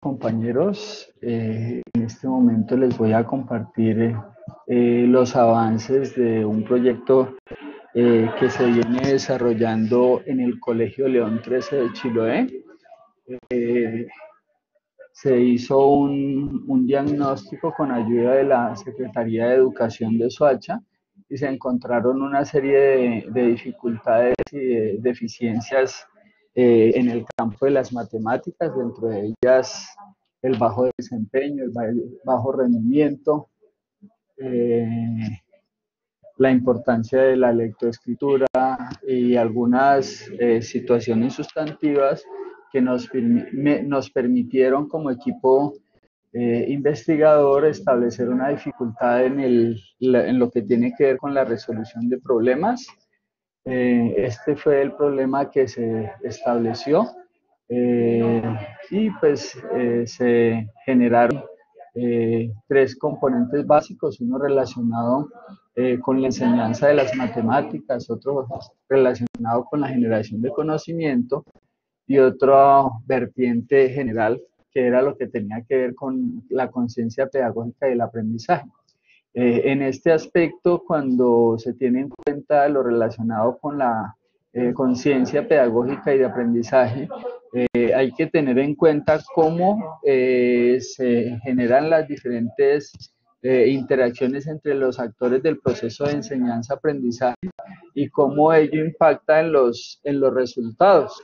Compañeros, en este momento les voy a compartir los avances de un proyecto que se viene desarrollando en el Colegio León 13 de Chiloé. Se hizo un diagnóstico con ayuda de la Secretaría de Educación de Soacha y se encontraron una serie de dificultades y de deficiencias en el campo de las matemáticas, dentro de ellas el bajo desempeño, el bajo rendimiento, la importancia de la lectoescritura y algunas situaciones sustantivas que nos permitieron como equipo investigador establecer una dificultad en lo que tiene que ver con la resolución de problemas. Este fue el problema que se estableció y pues se generaron tres componentes básicos, uno relacionado con la enseñanza de las matemáticas, otro relacionado con la generación de conocimiento y otro vertiente general que era lo que tenía que ver con la conciencia pedagógica y el aprendizaje. En este aspecto, cuando se tiene en cuenta lo relacionado con la conciencia pedagógica y de aprendizaje, hay que tener en cuenta cómo se generan las diferentes interacciones entre los actores del proceso de enseñanza-aprendizaje y cómo ello impacta en los resultados.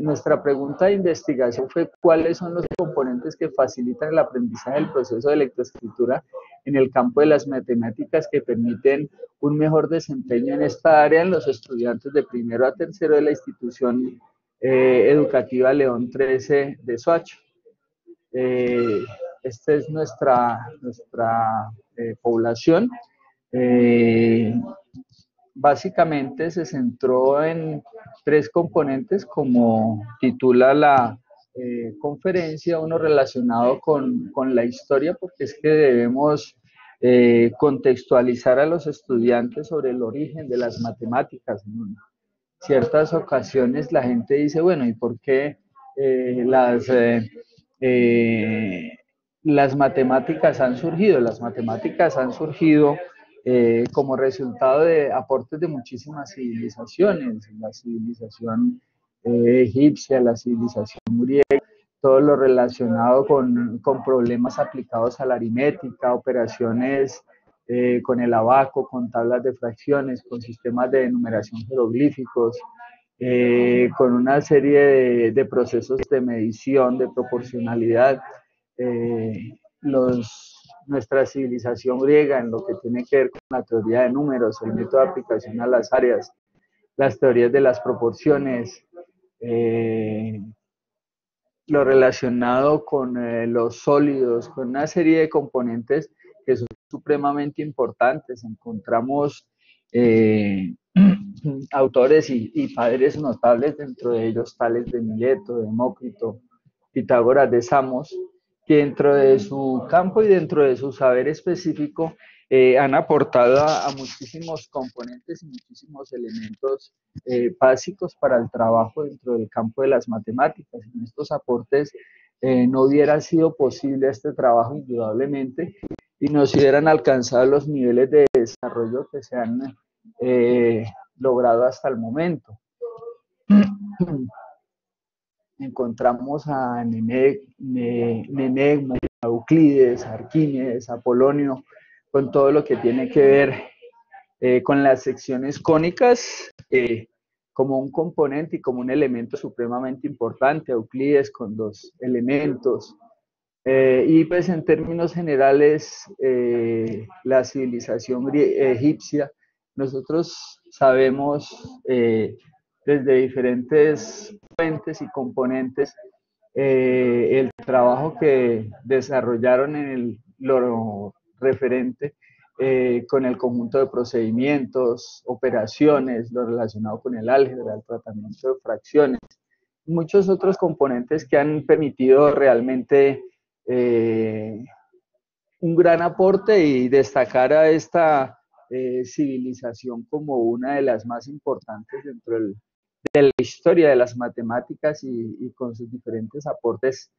Nuestra pregunta de investigación fue cuáles son los componentes que facilitan el aprendizaje del proceso de lectoescritura en el campo de las matemáticas que permiten un mejor desempeño en esta área en los estudiantes de primero a tercero de la institución educativa León XIII de Soacha. Esta es nuestra población. Básicamente se centró en tres componentes, como titula la conferencia, uno relacionado con la historia, porque es que debemos contextualizar a los estudiantes sobre el origen de las matemáticas. En ciertas ocasiones la gente dice, bueno, ¿y por qué las matemáticas han surgido? Las matemáticas han surgido como resultado de aportes de muchísimas civilizaciones, la civilización egipcia, la civilización griega, todo lo relacionado con problemas aplicados a la aritmética, operaciones con el abaco, con tablas de fracciones, con sistemas de enumeración jeroglíficos, con una serie de procesos de medición, de proporcionalidad. Nuestra civilización griega en lo que tiene que ver con la teoría de números, el método de aplicación a las áreas, las teorías de las proporciones, lo relacionado con los sólidos, con una serie de componentes que son supremamente importantes. Encontramos autores y padres notables, dentro de ellos Tales de Mileto, Demócrito, Pitágoras de Samos, que dentro de su campo y dentro de su saber específico han aportado a muchísimos componentes y muchísimos elementos básicos para el trabajo dentro del campo de las matemáticas. Sin estos aportes no hubiera sido posible este trabajo indudablemente y no se hubieran alcanzado los niveles de desarrollo que se han logrado hasta el momento. Encontramos a Nenegmo, a Euclides, a Arquímedes, a Apolonio, con todo lo que tiene que ver con las secciones cónicas como un componente y como un elemento supremamente importante, Euclides con dos elementos. Y pues en términos generales, la civilización egipcia, nosotros sabemos desde diferentes fuentes y componentes, el trabajo que desarrollaron en lo referente con el conjunto de procedimientos, operaciones, lo relacionado con el álgebra, el tratamiento de fracciones, muchos otros componentes que han permitido realmente un gran aporte y destacar a esta civilización como una de las más importantes dentro del de la historia de las matemáticas y con sus diferentes aportes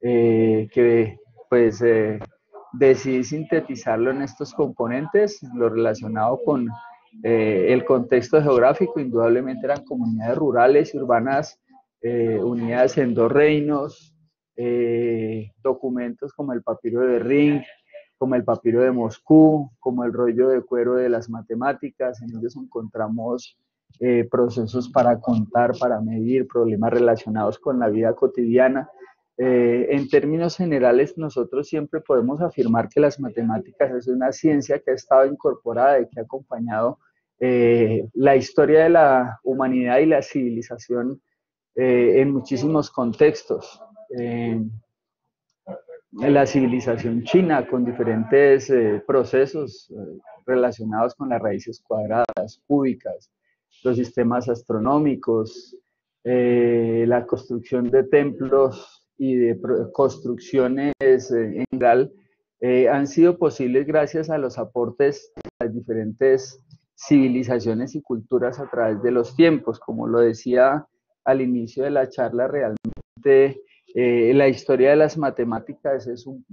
que pues decidí sintetizarlo en estos componentes. Lo relacionado con el contexto geográfico, indudablemente eran comunidades rurales y urbanas unidas en dos reinos, documentos como el papiro de Rhind, como el papiro de Moscú, como el rollo de cuero de las matemáticas. En ellos encontramos procesos para contar, para medir, problemas relacionados con la vida cotidiana. En términos generales, nosotros siempre podemos afirmar que las matemáticas es una ciencia que ha estado incorporada y que ha acompañado la historia de la humanidad y la civilización en muchísimos contextos. En la civilización china, con diferentes procesos relacionados con las raíces cuadradas, cúbicas, los sistemas astronómicos, la construcción de templos y de construcciones en general, han sido posibles gracias a los aportes de las diferentes civilizaciones y culturas a través de los tiempos. Como lo decía al inicio de la charla, realmente la historia de las matemáticas es un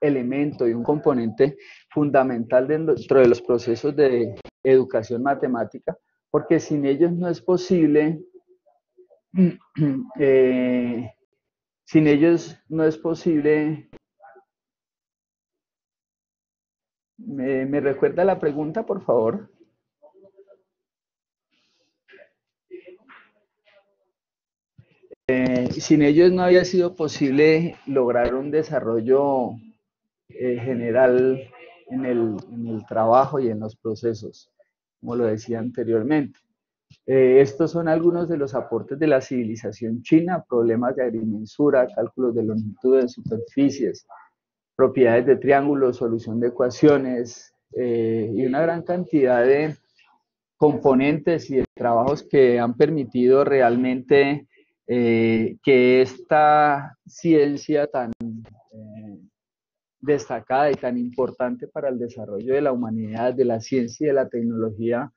elemento y un componente fundamental dentro de los procesos de educación matemática, porque sin ellos no es posible, ¿Me recuerda la pregunta, por favor? Sin ellos no había sido posible lograr un desarrollo general en el trabajo y en los procesos, como lo decía anteriormente. Estos son algunos de los aportes de la civilización china: problemas de agrimensura, cálculos de longitudes, superficies, propiedades de triángulos, solución de ecuaciones, y una gran cantidad de componentes y de trabajos que han permitido realmente que esta ciencia tan destacada y tan importante para el desarrollo de la humanidad, de la ciencia y de la tecnología,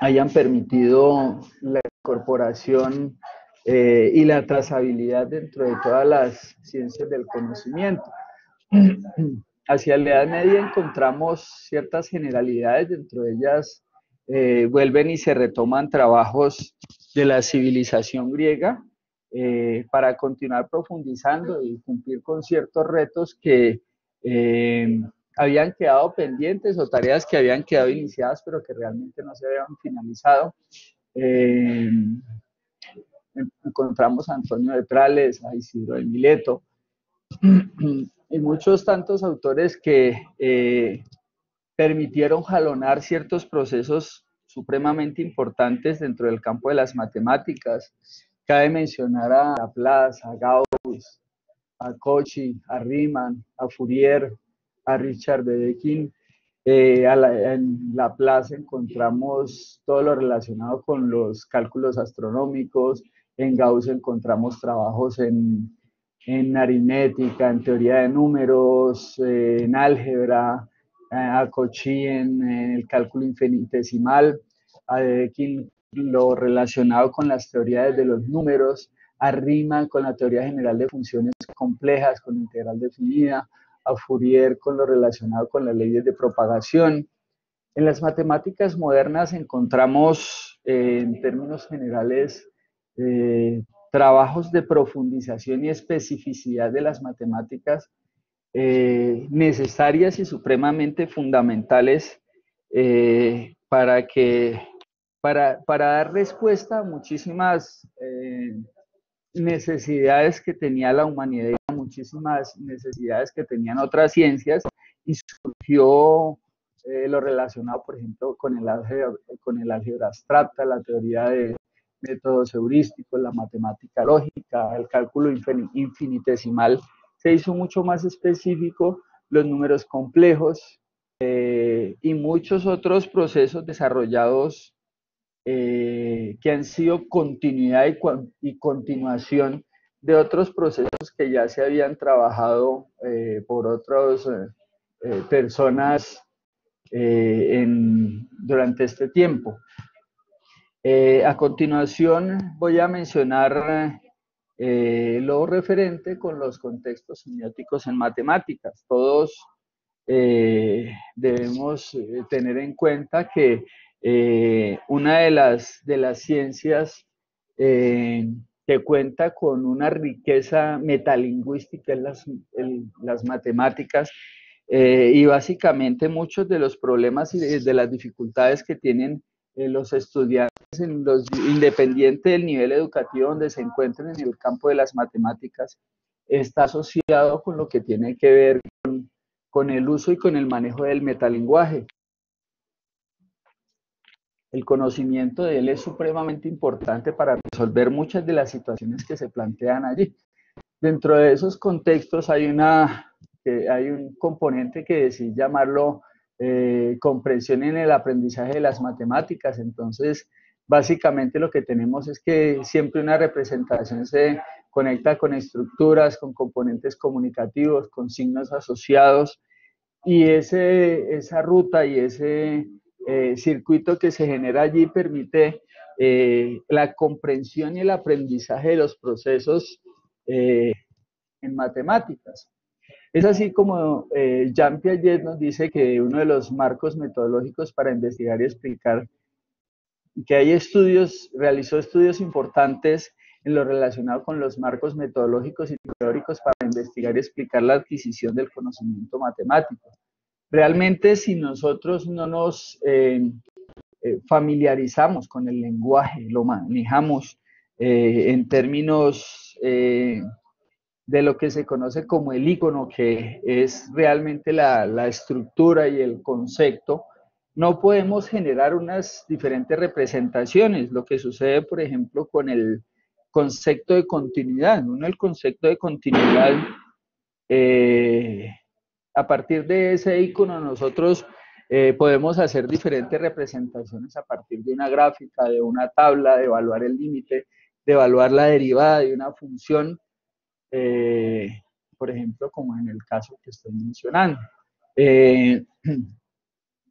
hayan permitido la incorporación y la trazabilidad dentro de todas las ciencias del conocimiento. Hacia la Edad Media encontramos ciertas generalidades, dentro de ellas vuelven y se retoman trabajos de la civilización griega para continuar profundizando y cumplir con ciertos retos que habían quedado pendientes, o tareas que habían quedado iniciadas pero que realmente no se habían finalizado. Encontramos a Antonio de Prales, a Isidro de Mileto y muchos tantos autores que permitieron jalonar ciertos procesos supremamente importantes dentro del campo de las matemáticas. Cabe mencionar a Laplace, a Gauss, a Cauchy, a Riemann, a Fourier, a Richard Dedekind. En Laplace encontramos todo lo relacionado con los cálculos astronómicos. En Gauss encontramos trabajos en aritmética, en teoría de números, en álgebra, a Cauchy en el cálculo infinitesimal, a Dedekind lo relacionado con las teorías de los números, a Riemann con la teoría general de funciones complejas, con integral definida, a Fourier con lo relacionado con las leyes de propagación. En las matemáticas modernas encontramos, en términos generales, trabajos de profundización y especificidad de las matemáticas necesarias y supremamente fundamentales para dar respuesta a muchísimas necesidades que tenía la humanidad, y muchísimas necesidades que tenían otras ciencias, y surgió lo relacionado, por ejemplo, con el álgebra abstracta, la teoría de métodos heurísticos, la matemática lógica, el cálculo infinitesimal. Se hizo mucho más específico, los números complejos y muchos otros procesos desarrollados que han sido continuidad y continuación de otros procesos que ya se habían trabajado por otras personas durante este tiempo. A continuación voy a mencionar lo referente con los contextos semióticos en matemáticas. Todos debemos tener en cuenta que una de las ciencias que cuenta con una riqueza metalingüística en las matemáticas, y básicamente muchos de los problemas y de las dificultades que tienen los estudiantes, independiente del nivel educativo donde se encuentren en el campo de las matemáticas, está asociado con lo que tiene que ver con el uso y con el manejo del metalenguaje. El conocimiento de él es supremamente importante para resolver muchas de las situaciones que se plantean allí. Dentro de esos contextos hay un componente que decidí llamarlo comprensión en el aprendizaje de las matemáticas. Entonces, básicamente lo que tenemos es que siempre una representación se conecta con estructuras, con componentes comunicativos, con signos asociados, y esa ruta y ese circuito que se genera allí permite la comprensión y el aprendizaje de los procesos en matemáticas. Es así como Jean Piaget nos dice que uno de los marcos metodológicos para investigar y explicar que realizó estudios importantes en lo relacionado con los marcos metodológicos y teóricos para investigar y explicar la adquisición del conocimiento matemático. Realmente, si nosotros no nos familiarizamos con el lenguaje, lo manejamos en términos de lo que se conoce como el ícono, que es realmente la estructura y el concepto, no podemos generar unas diferentes representaciones. Lo que sucede, por ejemplo, con el concepto de continuidad. El concepto de continuidad... a partir de ese icono nosotros podemos hacer diferentes representaciones a partir de una gráfica, de una tabla, de evaluar el límite, de evaluar la derivada de una función, por ejemplo, como en el caso que estoy mencionando.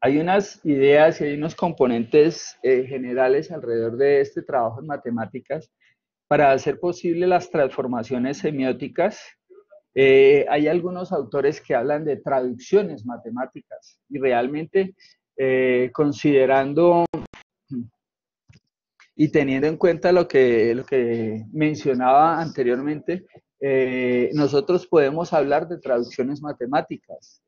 Hay unas ideas y hay unos componentes generales alrededor de este trabajo en matemáticas para hacer posible las transformaciones semióticas. Hay algunos autores que hablan de traducciones matemáticas y realmente considerando y teniendo en cuenta lo que mencionaba anteriormente, nosotros podemos hablar de traducciones matemáticas.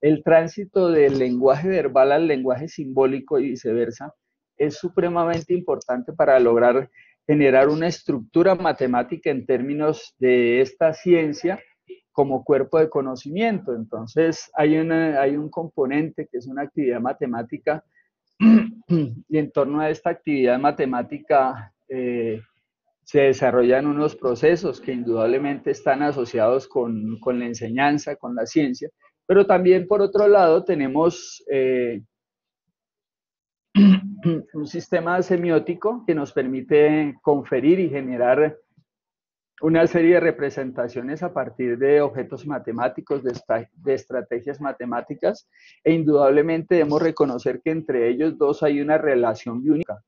El tránsito del lenguaje verbal al lenguaje simbólico y viceversa es supremamente importante para lograr generar una estructura matemática en términos de esta ciencia como cuerpo de conocimiento. Entonces hay un componente que es una actividad matemática y en torno a esta actividad matemática se desarrollan unos procesos que indudablemente están asociados con la enseñanza, con la ciencia, pero también por otro lado tenemos... un sistema semiótico que nos permite conferir y generar una serie de representaciones a partir de objetos matemáticos, de estrategias matemáticas, e indudablemente debemos reconocer que entre ellos dos hay una relación biúnica.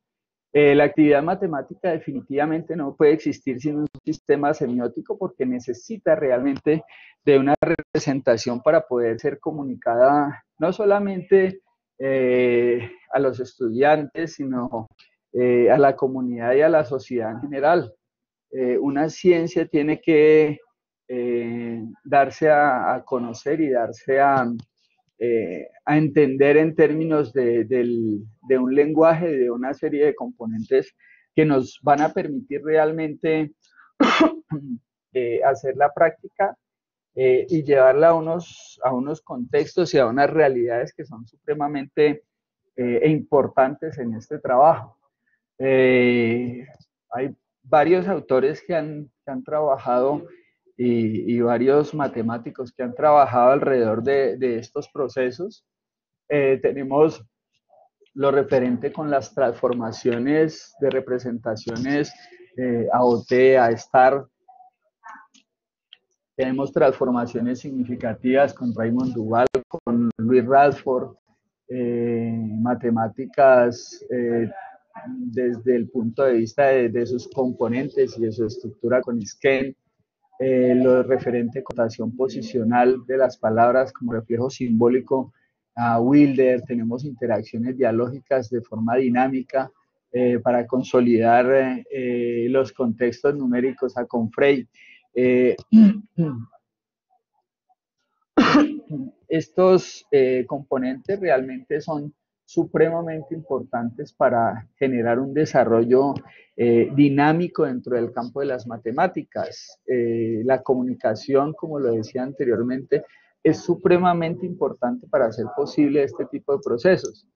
La actividad matemática definitivamente no puede existir sin un sistema semiótico porque necesita realmente de una representación para poder ser comunicada no solamente a los estudiantes, sino a la comunidad y a la sociedad en general. Una ciencia tiene que darse a conocer y darse a entender en términos de un lenguaje, de una serie de componentes que nos van a permitir realmente hacer la práctica y llevarla a unos contextos y a unas realidades que son supremamente importantes en este trabajo. Hay varios autores que han trabajado y varios matemáticos que han trabajado alrededor de estos procesos. Tenemos lo referente con las transformaciones de representaciones a OT, a STAR. Tenemos transformaciones significativas con Raymond Duval, con Luis Radford, matemáticas desde el punto de vista de sus componentes y de su estructura con Skemp, lo referente a connotación posicional de las palabras como reflejo simbólico a Wilder, tenemos interacciones dialógicas de forma dinámica para consolidar los contextos numéricos a Confrey. Estos componentes realmente son supremamente importantes para generar un desarrollo dinámico dentro del campo de las matemáticas. La comunicación, como lo decía anteriormente, es supremamente importante para hacer posible este tipo de procesos.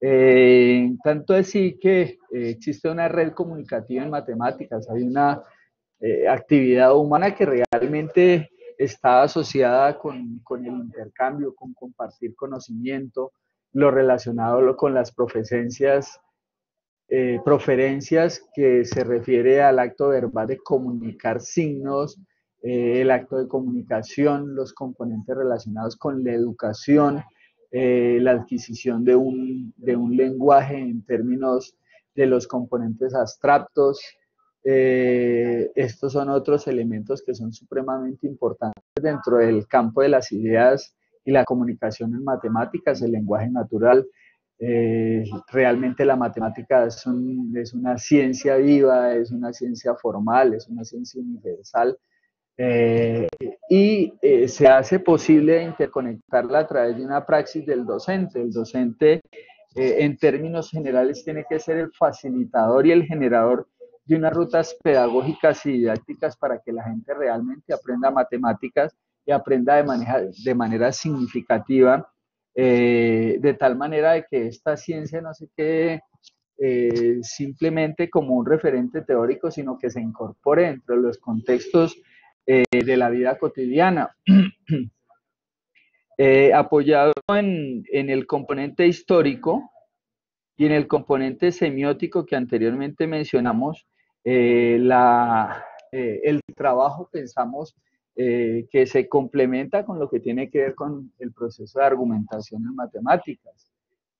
Tanto así que existe una red comunicativa en matemáticas, hay una actividad humana que realmente está asociada con el intercambio, con compartir conocimiento, lo relacionado con las proferencias que se refiere al acto verbal de comunicar signos, el acto de comunicación, los componentes relacionados con la educación, la adquisición de un lenguaje en términos de los componentes abstractos. Estos son otros elementos que son supremamente importantes dentro del campo de las ideas y la comunicación en matemáticas, el lenguaje natural. Realmente la matemática es una ciencia viva, es una ciencia formal, es una ciencia universal. Y se hace posible interconectarla a través de una praxis del docente. El docente, en términos generales, tiene que ser el facilitador y el generador de unas rutas pedagógicas y didácticas para que la gente realmente aprenda matemáticas y aprenda de manera significativa, de tal manera de que esta ciencia no se quede simplemente como un referente teórico, sino que se incorpore dentro de los contextos de la vida cotidiana. Apoyado en el componente histórico y en el componente semiótico que anteriormente mencionamos, el trabajo, pensamos, que se complementa con lo que tiene que ver con el proceso de argumentación en matemáticas.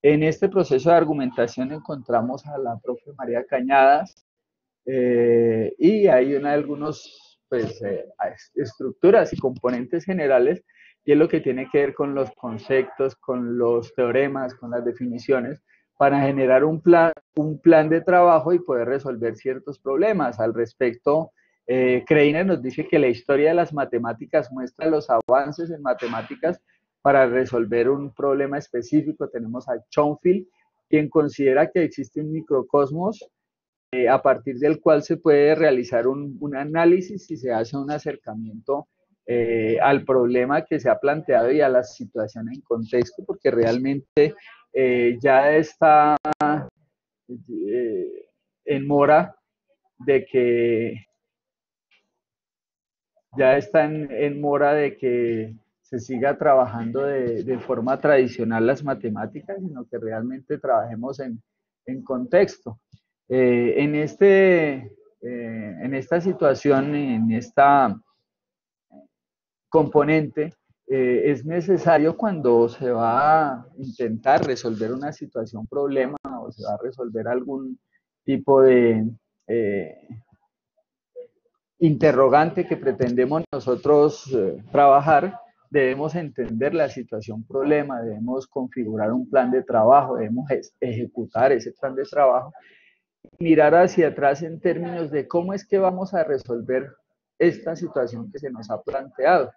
En este proceso de argumentación encontramos a la profe María Cañadas, y hay estructuras y componentes generales, y es lo que tiene que ver con los conceptos, con los teoremas, con las definiciones, para generar un plan de trabajo y poder resolver ciertos problemas. Al respecto, Creiner nos dice que la historia de las matemáticas muestra los avances en matemáticas para resolver un problema específico. Tenemos a Chonfield, quien considera que existe un microcosmos a partir del cual se puede realizar un análisis y se hace un acercamiento al problema que se ha planteado y a la situación en contexto, porque realmente ya está en mora de que se siga trabajando de forma tradicional las matemáticas, sino que realmente trabajemos en contexto. En esta situación, en esta componente, es necesario, cuando se va a intentar resolver una situación, problema, o se va a resolver algún tipo de interrogante que pretendemos nosotros trabajar, debemos entender la situación problema, debemos configurar un plan de trabajo, debemos ejecutar ese plan de trabajo, mirar hacia atrás en términos de cómo es que vamos a resolver esta situación que se nos ha planteado.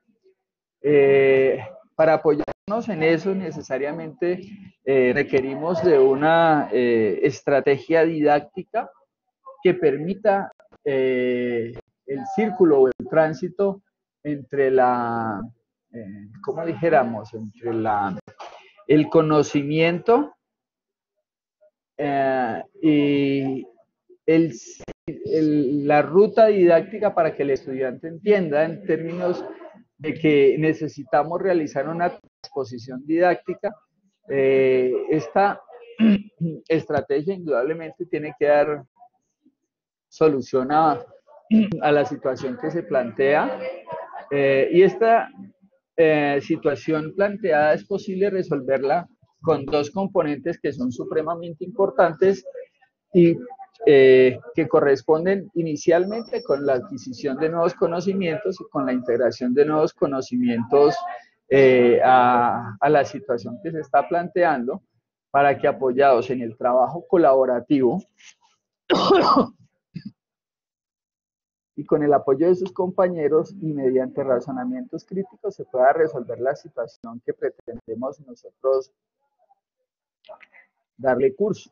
Para apoyarnos en eso, necesariamente requerimos de una estrategia didáctica que permita el círculo o el tránsito entre el conocimiento y la ruta didáctica, para que el estudiante entienda en términos de que necesitamos realizar una transposición didáctica. Esta estrategia indudablemente tiene que dar solución a la situación que se plantea, y esta situación planteada es posible resolverla con dos componentes que son supremamente importantes y que corresponden inicialmente con la adquisición de nuevos conocimientos y con la integración de nuevos conocimientos a la situación que se está planteando, para que apoyados en el trabajo colaborativo y con el apoyo de sus compañeros y mediante razonamientos críticos se pueda resolver la situación que pretendemos nosotros darle curso.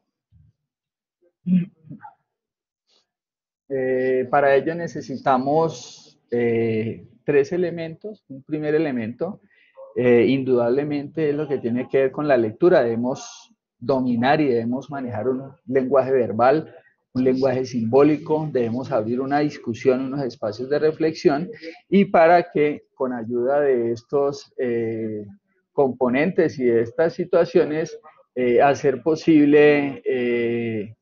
Para ello necesitamos tres elementos. Un primer elemento, indudablemente, es lo que tiene que ver con la lectura. Debemos dominar y debemos manejar un lenguaje verbal, un lenguaje simbólico. Debemos abrir una discusión, unos espacios de reflexión, y para que con ayuda de estos componentes y de estas situaciones hacer posible,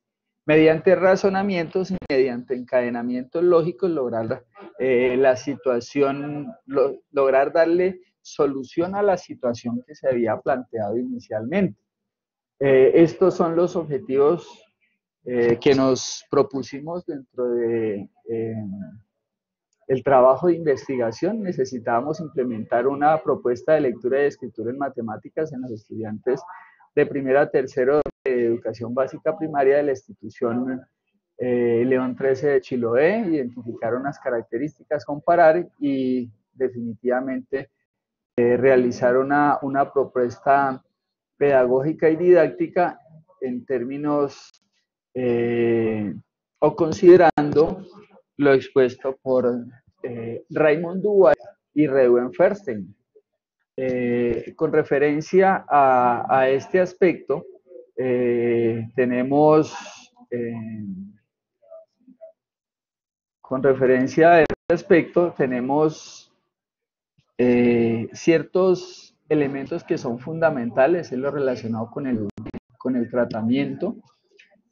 mediante razonamientos y mediante encadenamientos lógicos, lograr la situación, lograr darle solución a la situación que se había planteado inicialmente. Estos son los objetivos que nos propusimos dentro de el trabajo de investigación. Necesitábamos implementar una propuesta de lectura y de escritura en matemáticas en los estudiantes de 1º a 3º de educación básica primaria de la institución León XIII de Chiloé, identificar unas características, comparar y definitivamente realizar una propuesta pedagógica y didáctica en términos o considerando lo expuesto por Raymond Duval y Reuven Feuerstein. Con referencia a este aspecto, tenemos ciertos elementos que son fundamentales, es lo relacionado con el tratamiento.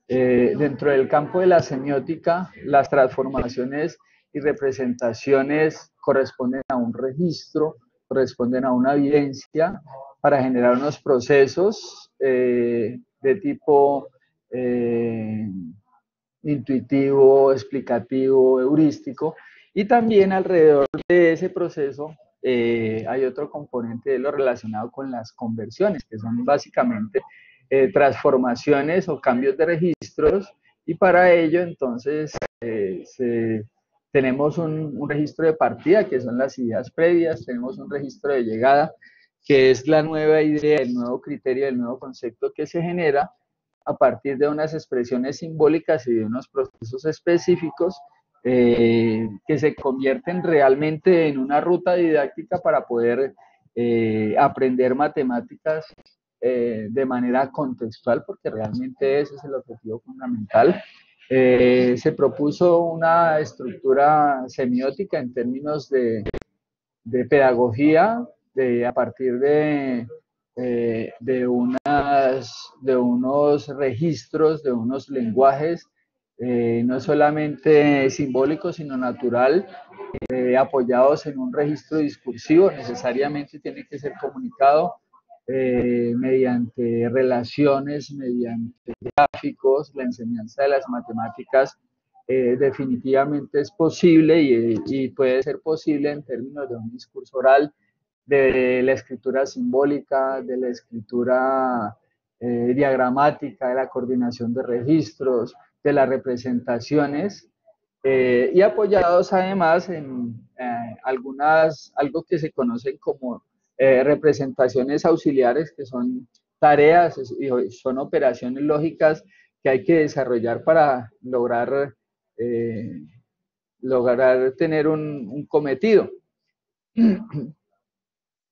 Dentro del campo de la semiótica, las transformaciones y representaciones corresponden a un registro, corresponden a una evidencia para generar unos procesos de tipo intuitivo, explicativo, heurístico, y también alrededor de ese proceso hay otro componente de lo relacionado con las conversiones, que son básicamente transformaciones o cambios de registros, y para ello entonces tenemos un registro de partida, que son las ideas previas, tenemos un registro de llegada, que es la nueva idea, el nuevo criterio, el nuevo concepto que se genera a partir de unas expresiones simbólicas y de unos procesos específicos que se convierten realmente en una ruta didáctica para poder aprender matemáticas de manera contextual, porque realmente ese es el objetivo fundamental. Se propuso una estructura semiótica en términos de pedagogía, a partir de unos registros, de unos lenguajes, no solamente simbólicos, sino natural, apoyados en un registro discursivo, necesariamente tiene que ser comunicado mediante relaciones, mediante gráficos. La enseñanza de las matemáticas definitivamente es posible y puede ser posible en términos de un discurso oral, de la escritura simbólica, de la escritura diagramática, de la coordinación de registros, de las representaciones, y apoyados además en algo que se conocen como representaciones auxiliares, que son tareas y son operaciones lógicas que hay que desarrollar para lograr tener un cometido.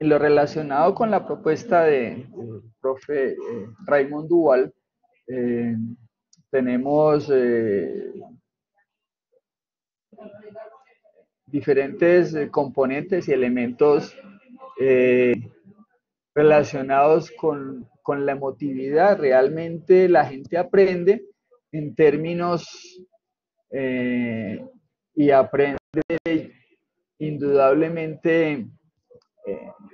Lo relacionado con la propuesta del profe Raymond Duval, tenemos diferentes componentes y elementos relacionados con la emotividad. Realmente la gente aprende en términos y aprende indudablemente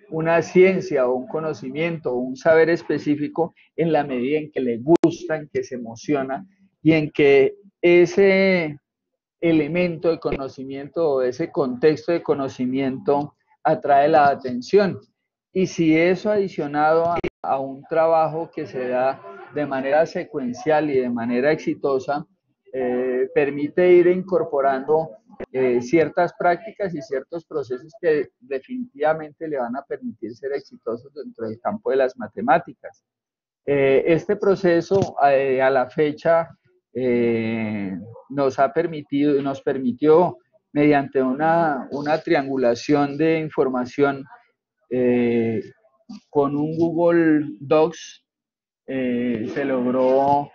una ciencia o un conocimiento o un saber específico en la medida en que le gusta, en que se emociona y en que ese elemento de conocimiento o ese contexto de conocimiento atrae la atención. Y si eso adicionado a un trabajo que se da de manera secuencial y de manera exitosa, permite ir incorporando ciertas prácticas y ciertos procesos que definitivamente le van a permitir ser exitosos dentro del campo de las matemáticas. Este proceso a la fecha nos permitió mediante una triangulación de información con un Google Docs, se logró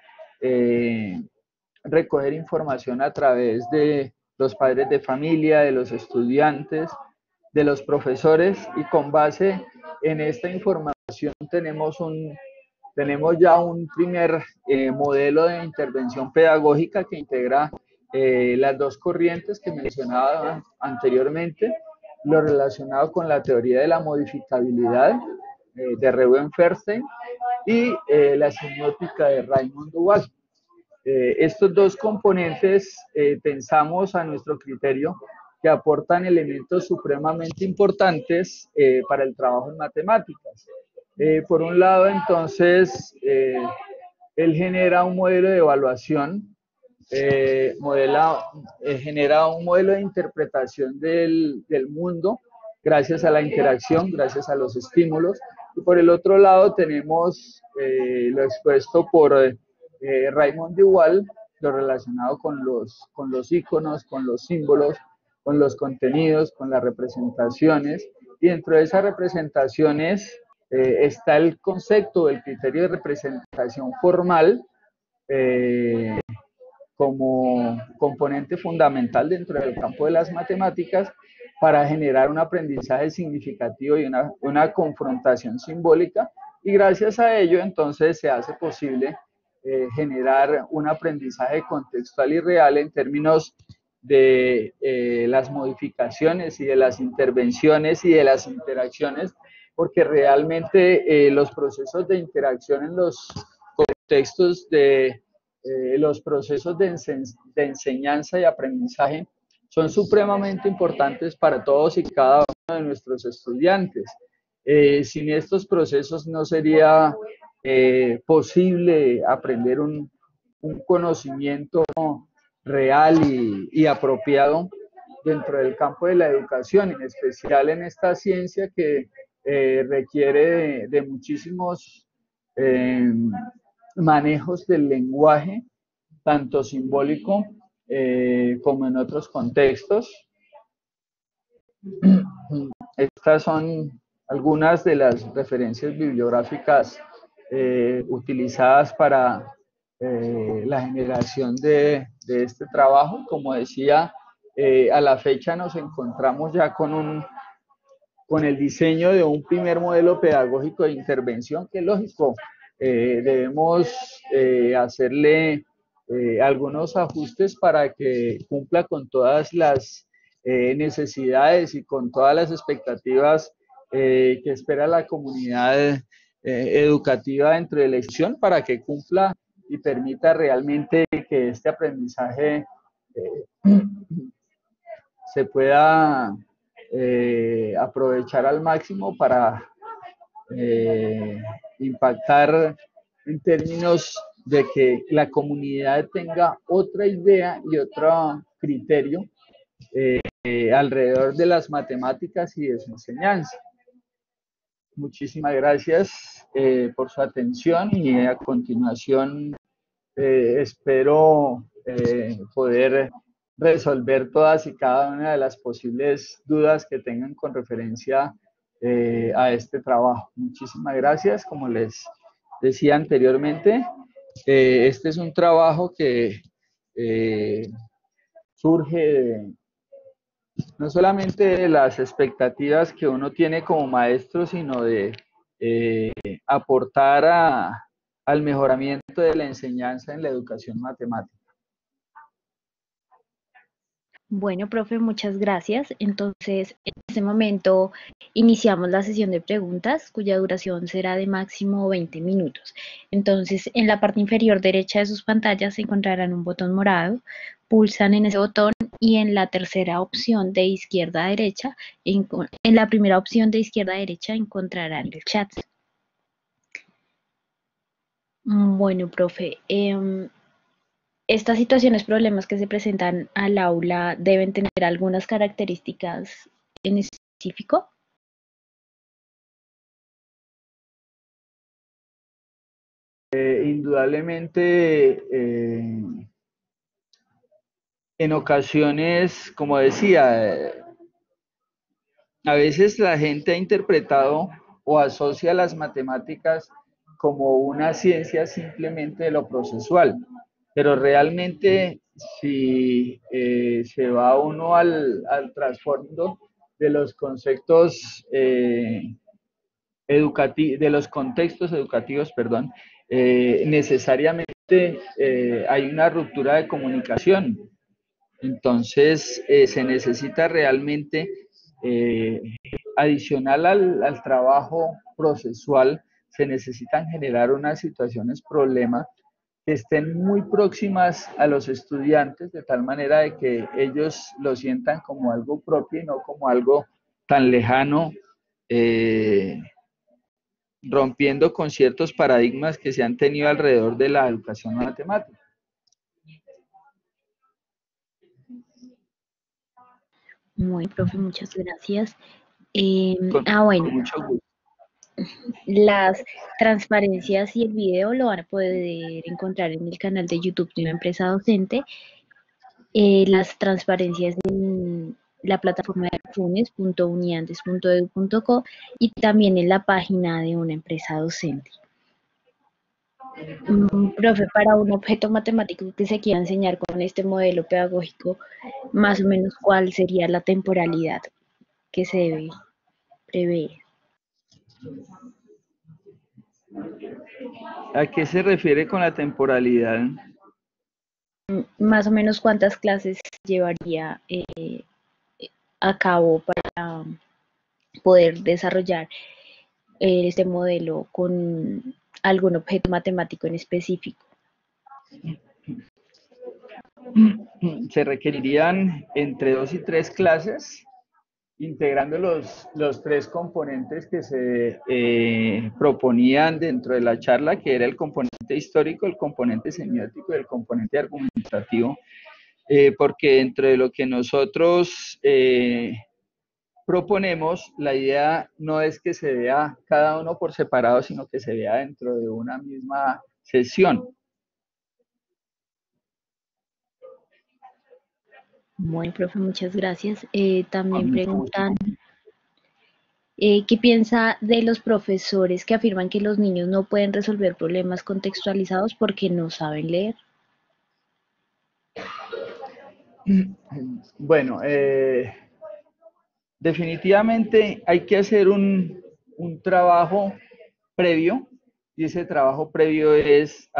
recoger información a través de los padres de familia, de los estudiantes, de los profesores, y con base en esta información tenemos ya un primer modelo de intervención pedagógica que integra las dos corrientes que mencionaba anteriormente, lo relacionado con la teoría de la modificabilidad de Reuven Feuerstein y la semiótica de Raymond Duval. Estos dos componentes pensamos a nuestro criterio que aportan elementos supremamente importantes para el trabajo en matemáticas. Por un lado, entonces, él genera un modelo de evaluación, genera un modelo de interpretación del mundo gracias a la interacción, gracias a los estímulos. Y por el otro lado tenemos lo expuesto por Raymond Duval, lo relacionado con los íconos, con los símbolos, con los contenidos, con las representaciones. Y dentro de esas representaciones está el concepto del criterio de representación formal como componente fundamental dentro del campo de las matemáticas para generar un aprendizaje significativo y una confrontación simbólica, y gracias a ello entonces se hace posible generar un aprendizaje contextual y real en términos de las modificaciones y de las intervenciones y de las interacciones, porque realmente los procesos de interacción en los contextos de los procesos de enseñanza y aprendizaje son supremamente importantes para todos y cada uno de nuestros estudiantes. Sin estos procesos no sería posible aprender un conocimiento real y apropiado dentro del campo de la educación, en especial en esta ciencia que requiere de muchísimos manejos del lenguaje, tanto simbólico como en otros contextos. Estas son algunas de las referencias bibliográficas utilizadas para la generación de este trabajo. Como decía, a la fecha nos encontramos ya con el diseño de un primer modelo pedagógico de intervención que, lógico, debemos hacerle algunos ajustes para que cumpla con todas las necesidades y con todas las expectativas que espera la comunidad educativa dentro de la elección, para que cumpla y permita realmente que este aprendizaje se pueda aprovechar al máximo para impactar en términos de que la comunidad tenga otra idea y otro criterio alrededor de las matemáticas y de su enseñanza. Muchísimas gracias por su atención, y a continuación espero poder resolver todas y cada una de las posibles dudas que tengan con referencia a este trabajo. Muchísimas gracias. Como les decía anteriormente, este es un trabajo que surge no solamente de las expectativas que uno tiene como maestro, sino de aportar al mejoramiento de la enseñanza en la educación matemática. Bueno, profe, muchas gracias. Entonces, en este momento iniciamos la sesión de preguntas, cuya duración será de máximo 20 minutos. Entonces, en la parte inferior derecha de sus pantallas se encontrarán un botón morado. Pulsan en ese botón y en la tercera opción de izquierda a derecha, en la primera opción de izquierda a derecha encontrarán el chat. Bueno, profe, estas situaciones, problemas que se presentan al aula, ¿deben tener algunas características en específico? Indudablemente, en ocasiones, como decía, a veces la gente ha interpretado o asocia las matemáticas como una ciencia simplemente de lo procesual. Pero realmente, si se va uno al trasfondo de los conceptos contextos educativos, perdón, necesariamente hay una ruptura de comunicación. Entonces, se necesita realmente, adicional al trabajo procesual, se necesitan generar unas situaciones problema que estén muy próximas a los estudiantes, de tal manera de que ellos lo sientan como algo propio y no como algo tan lejano, rompiendo con ciertos paradigmas que se han tenido alrededor de la educación matemática. Muy bien, profe, muchas gracias. Con mucho gusto. Las transparencias y el video lo van a poder encontrar en el canal de YouTube de Una Empresa Docente. Las transparencias en la plataforma de funes.uniandes.edu.co y también en la página de Una Empresa Docente. Profe, para un objeto matemático que se quiera enseñar con este modelo pedagógico, más o menos, ¿cuál sería la temporalidad que se debe prever? ¿A qué se refiere con la temporalidad? Más o menos, ¿cuántas clases llevaría a cabo para poder desarrollar este modelo con algún objeto matemático en específico? Se requerirían entre 2 y 3 clases, integrando los 3 componentes que se proponían dentro de la charla, que era el componente histórico, el componente semiótico y el componente argumentativo, porque dentro de lo que nosotros proponemos, la idea no es que se vea cada uno por separado, sino que se vea dentro de una misma sesión. Bueno, profe, muchas gracias. También preguntan, ¿qué piensa de los profesores que afirman que los niños no pueden resolver problemas contextualizados porque no saben leer? Bueno, definitivamente hay que hacer un trabajo previo, y ese trabajo previo es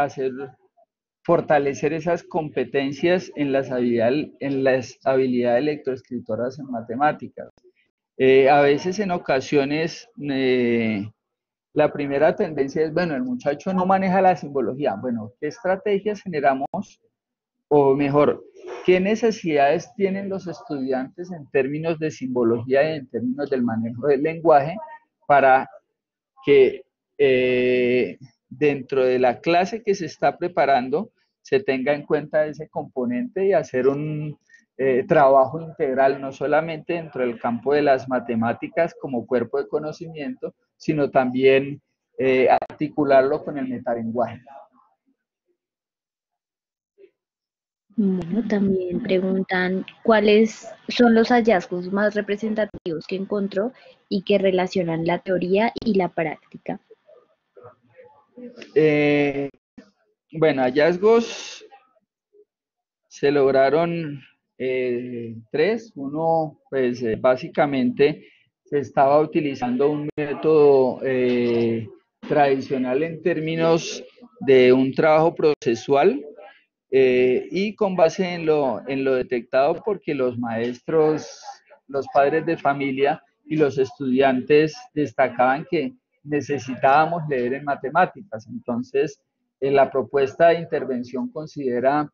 fortalecer esas competencias en las habilidades lectoescritoras en matemáticas. A veces, en ocasiones, la primera tendencia es, bueno, el muchacho no maneja la simbología. Bueno, ¿qué estrategias generamos? O mejor, ¿qué necesidades tienen los estudiantes en términos de simbología y en términos del manejo del lenguaje para que dentro de la clase que se está preparando se tenga en cuenta ese componente y hacer un trabajo integral, no solamente dentro del campo de las matemáticas como cuerpo de conocimiento, sino también articularlo con el metalenguaje? Bueno, también preguntan, ¿cuáles son los hallazgos más representativos que encontró y que relacionan la teoría y la práctica? Bueno, hallazgos se lograron 3. Uno, pues básicamente se estaba utilizando un método tradicional en términos de un trabajo procesual, y con base en lo detectado, porque los maestros, los padres de familia y los estudiantes destacaban que necesitábamos leer en matemáticas. Entonces, la propuesta de intervención considera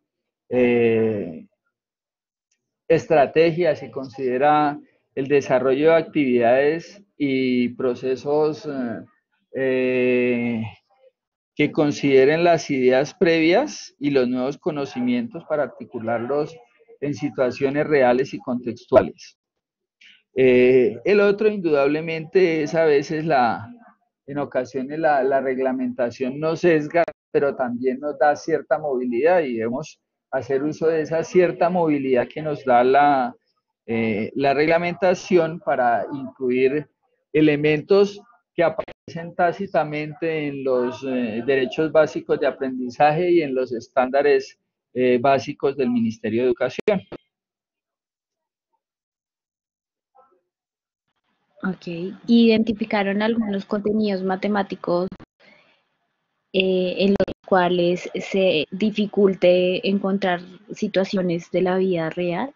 estrategias y considera el desarrollo de actividades y procesos que consideren las ideas previas y los nuevos conocimientos para articularlos en situaciones reales y contextuales. El otro, indudablemente, es a veces en ocasiones la reglamentación nos sesga, pero también nos da cierta movilidad y debemos hacer uso de esa cierta movilidad que nos da la reglamentación para incluir elementos que aparecen tácitamente en los derechos básicos de aprendizaje y en los estándares básicos del Ministerio de Educación. Ok, ¿identificaron algunos contenidos matemáticos en los cuales se dificulte encontrar situaciones de la vida real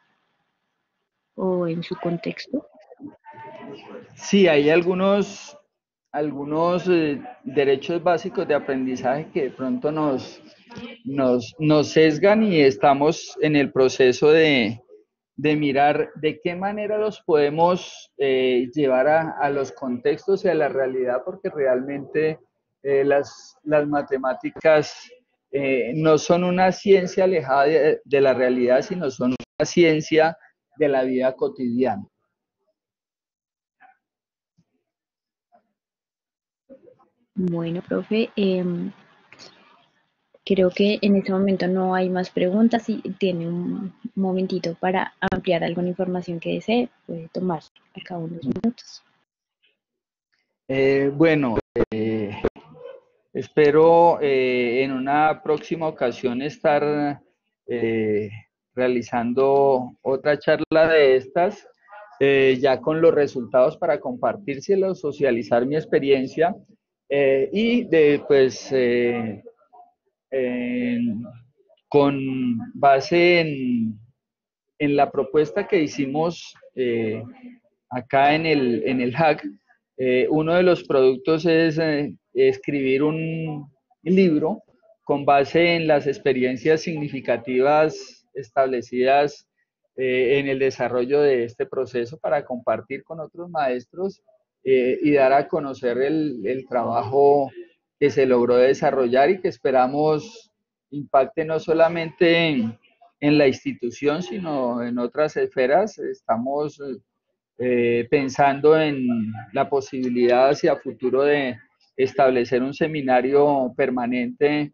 o en su contexto? Sí, hay algunos derechos básicos de aprendizaje que de pronto nos sesgan y estamos en el proceso de mirar de qué manera los podemos llevar a los contextos y a la realidad, porque realmente las matemáticas no son una ciencia alejada de la realidad, sino son una ciencia de la vida cotidiana. Bueno, profe, creo que en este momento no hay más preguntas. Si tiene un momentito para ampliar alguna información que desee, puede tomarse a cabo unos minutos. Bueno, espero en una próxima ocasión estar realizando otra charla de estas, ya con los resultados para compartírselos, socializar mi experiencia. Con base en la propuesta que hicimos acá en el hack, uno de los productos es escribir un libro con base en las experiencias significativas establecidas en el desarrollo de este proceso para compartir con otros maestros y dar a conocer el trabajo que se logró desarrollar y que esperamos impacte no solamente en la institución, sino en otras esferas. Estamos pensando en la posibilidad hacia futuro de establecer un seminario permanente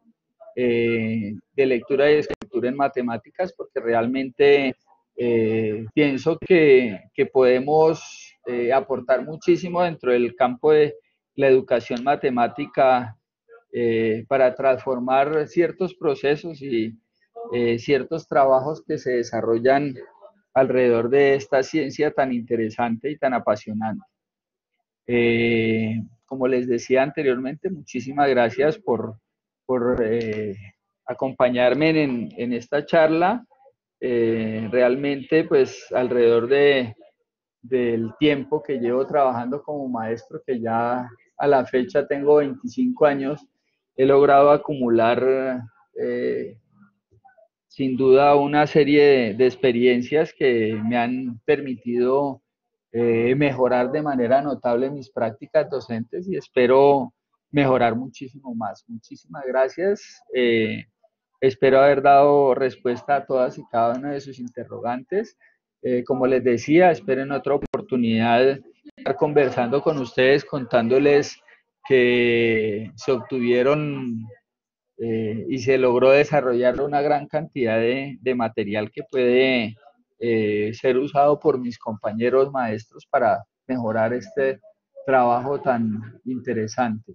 de lectura y escritura en matemáticas, porque realmente pienso que podemos aportar muchísimo dentro del campo de la educación matemática para transformar ciertos procesos y ciertos trabajos que se desarrollan alrededor de esta ciencia tan interesante y tan apasionante. Como les decía anteriormente, muchísimas gracias por acompañarme en esta charla. Realmente, pues, alrededor del tiempo que llevo trabajando como maestro, que ya a la fecha tengo 25 años, he logrado acumular sin duda una serie de experiencias que me han permitido mejorar de manera notable mis prácticas docentes y espero mejorar muchísimo más. Muchísimas gracias. Espero haber dado respuesta a todas y cada una de sus interrogantes. Como les decía, espero en otra oportunidad estar conversando con ustedes, contándoles que se obtuvieron y se logró desarrollar una gran cantidad de material que puede ser usado por mis compañeros maestros para mejorar este trabajo tan interesante.